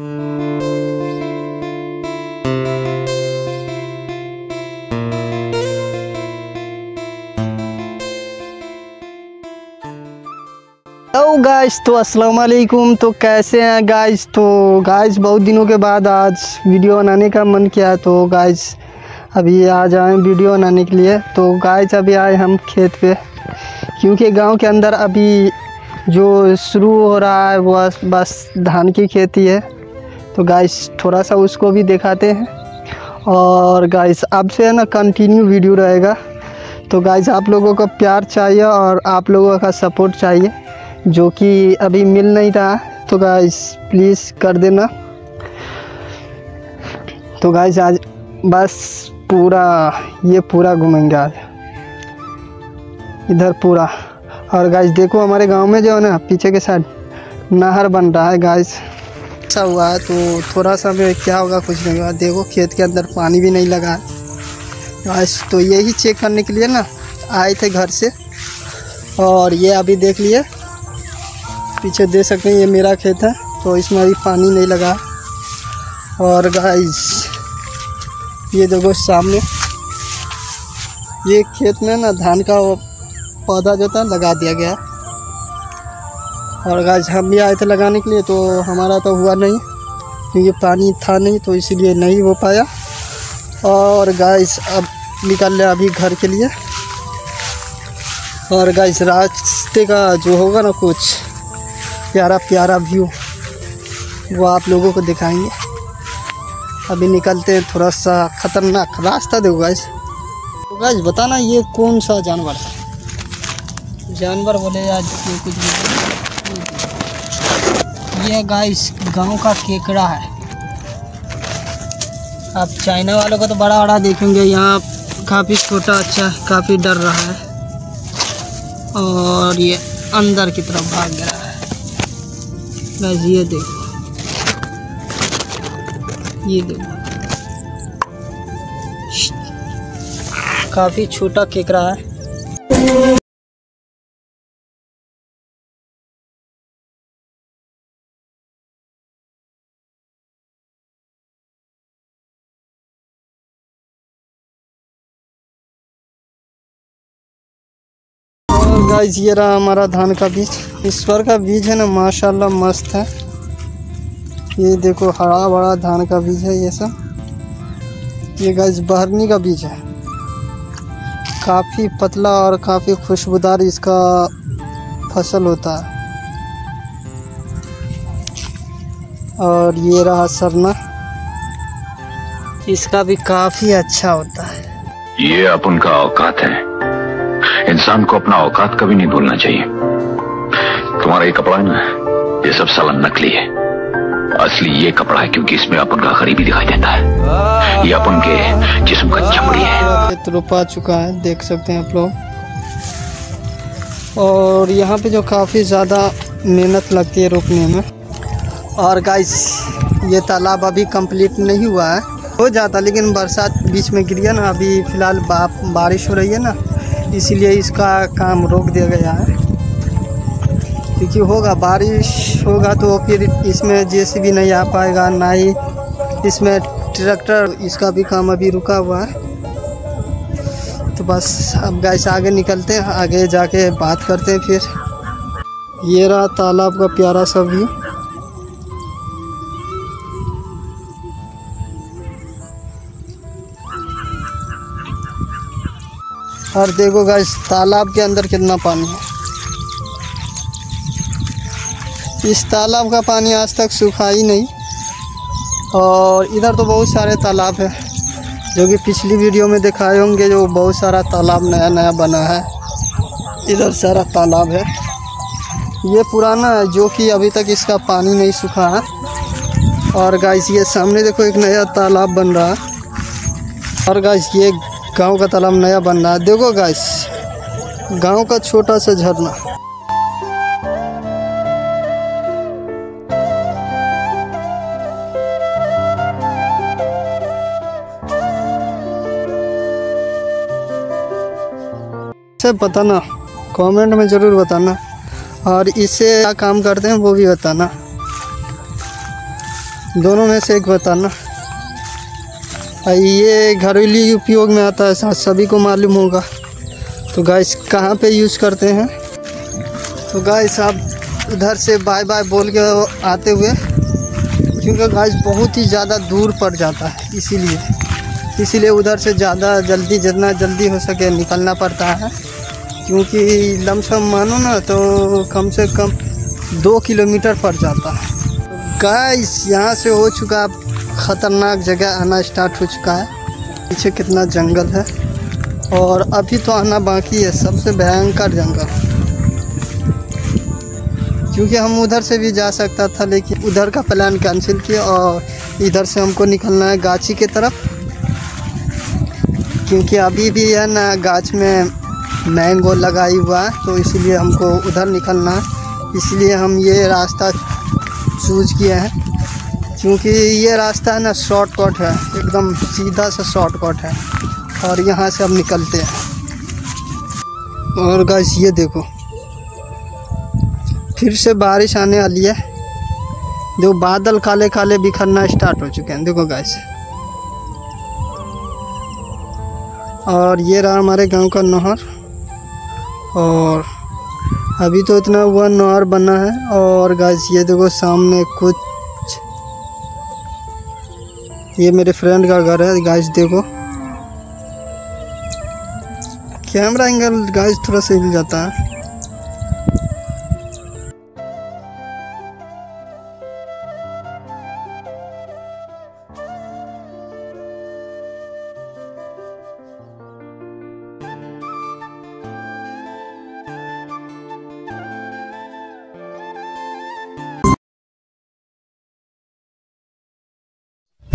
Hello guys, तो अस्सलाम वालेकुम। तो कैसे हैं गाइस? तो गाइस बहुत दिनों के बाद आज वीडियो बनाने का मन किया, तो गाइस अभी आज आए वीडियो बनाने के लिए। तो गाइस अभी आए हम खेत पे, क्योंकि गांव के अंदर अभी जो शुरू हो रहा है वह बस धान की खेती है। तो गाइस थोड़ा सा उसको भी दिखाते हैं, और गाइस अब से ना कंटिन्यू वीडियो रहेगा। तो गाइस आप लोगों का प्यार चाहिए और आप लोगों का सपोर्ट चाहिए, जो कि अभी मिल नहीं रहा। तो गाइस प्लीज़ कर देना। तो गाइस आज बस पूरा घूमेंगे आज इधर पूरा। और गाइस देखो हमारे गांव में जो है ना पीछे के साइड नहर बन रहा है गाइस, अच्छा हुआ है। तो थोड़ा सा भी क्या होगा कुछ नहीं होगा। देखो खेत के अंदर पानी भी नहीं लगा है गाइस। तो यही चेक करने के लिए ना आए थे घर से, और ये अभी देख लिए पीछे दे सकते हैं, ये मेरा खेत है। तो इसमें अभी पानी नहीं लगा। और गाइस ये देखो सामने ये खेत में ना धान का वो पौधा जो था लगा दिया गया। और गाइस हम भी आए थे लगाने के लिए, तो हमारा तो हुआ नहीं क्योंकि पानी था नहीं, तो इसीलिए नहीं हो पाया। और गाइस अब निकल रहे अभी घर के लिए। और गाइस रास्ते का जो होगा ना कुछ प्यारा प्यारा व्यू वो आप लोगों को दिखाएंगे। अभी निकलते हैं, थोड़ा सा खतरनाक रास्ता देखो गाइस। तो गाइस बताना ये कौन सा जानवर है? जानवर बोले यार कुछ नहीं, ये गाइस गांव का केकड़ा है। आप चाइना वालों को तो बड़ा बड़ा देखेंगे, यहाँ काफ़ी छोटा, अच्छा काफ़ी डर रहा है। और ये अंदर की तरफ भाग गया है गाइस। ये देखो, ये देखो काफ़ी छोटा केकड़ा है। गाइस ये रहा हमारा धान का बीज। इस बार का बीज है ना माशाल्लाह मस्त है। ये देखो हरा भरा धान का बीज है ये सब। ये गाइस बहरनी का बीज है, काफ़ी पतला और काफ़ी खुशबूदार इसका फसल होता है। और ये रहा सरना, इसका भी काफ़ी अच्छा होता है। ये अपन का औकात है, इंसान को अपना औकात कभी नहीं भूलना चाहिए। तुम्हारा ये कपड़ा है ना, ये सब सालन नकली है, असली ये कपड़ा है क्योंकि इसमें अपन का गरीबी दिखाई देता है। ये अपन के जिस्म का चमड़ी है। खेत रोपा चुका है, देख सकते हैं आप लोग। और यहाँ पे जो काफ़ी ज़्यादा मेहनत लगती है रोपने में। और गाइस ये तालाब अभी कंप्लीट नहीं हुआ है, हो जाता लेकिन बरसात बीच में गिरी है ना। अभी फ़िलहाल बारिश हो रही है ना, इसीलिए इसका काम रोक दिया गया है। क्योंकि होगा बारिश होगा तो फिर इसमें जेसीबी नहीं आ पाएगा, ना ही इसमें ट्रैक्टर, इसका भी काम अभी रुका हुआ है। तो बस अब गाइस आगे निकलते हैं, आगे जाके बात करते हैं फिर। ये रहा तालाब का प्यारा सा व्यू। और देखो गाइस तालाब के अंदर कितना पानी है। इस तालाब का पानी आज तक सूखा ही नहीं। और इधर तो बहुत सारे तालाब है, जो कि पिछली वीडियो में दिखाए होंगे, जो बहुत सारा तालाब नया नया बना है। इधर सारा तालाब है, ये पुराना है जो कि अभी तक इसका पानी नहीं सूखा है। और गाइस ये सामने देखो एक नया तालाब बन रहा है। और गाइस ये गांव का तालाब नया बन रहा है। देखो गाइस गांव का छोटा सा झरना। इसे बताना कमेंट में ज़रूर बताना, और इससे क्या काम करते हैं वो भी बताना। दोनों में से एक बताना। ये घरेलू उपयोग में आता है, सभी को मालूम होगा। तो गाइस कहाँ पे यूज़ करते हैं, तो गाइस आप उधर से बाय बाय बोल के आते हुए, क्योंकि गाइस बहुत ही ज़्यादा दूर पड़ जाता है, इसीलिए उधर से ज़्यादा जल्दी जितना जल्दी हो सके निकलना पड़ता है। क्योंकि लमसम मानो ना तो कम से कम 2 किलोमीटर पड़ जाता है। गाइस यहाँ से हो चुका ख़तरनाक जगह आना स्टार्ट हो चुका है। पीछे कितना जंगल है और अभी तो आना बाकी है, सबसे भयंकर जंगल। क्योंकि हम उधर से भी जा सकता था, लेकिन उधर का प्लान कैंसिल किया और इधर से हमको निकलना है गाछी की तरफ। क्योंकि अभी भी है ना गाछ में मैंगो लगाई हुआ है, तो इसलिए हमको उधर निकलना है। इसलिए हम ये रास्ता चूज़ किए हैं, क्योंकि ये रास्ता है ना शॉर्टकट है, एकदम सीधा सा शॉर्टकट है। और यहाँ से हम निकलते हैं। और गाइस ये देखो फिर से बारिश आने वाली है। देखो बादल काले काले बिखरना स्टार्ट हो चुके हैं। देखो गाइस, और ये रहा हमारे गांव का नहर। और अभी तो इतना हुआ नहर बना है। और गाइस ये देखो सामने कुछ, ये मेरे फ्रेंड का घर है। गाइस देखो कैमरा एंगल गाइस थोड़ा सा हिल जाता है।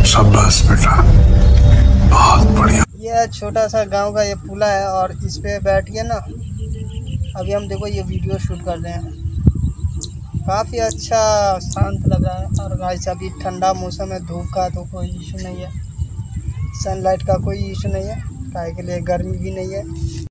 शाबाश बेटा, बहुत बढ़िया। ये छोटा सा गांव का ये पुला है और इस पे बैठ के ना अभी हम देखो ये वीडियो शूट कर रहे हैं। काफ़ी अच्छा शांत लग रहा है। और गाइस अभी ठंडा मौसम है, धूप का तो कोई इशू नहीं है, सनलाइट का कोई इशू नहीं है, गाय के लिए गर्मी भी नहीं है।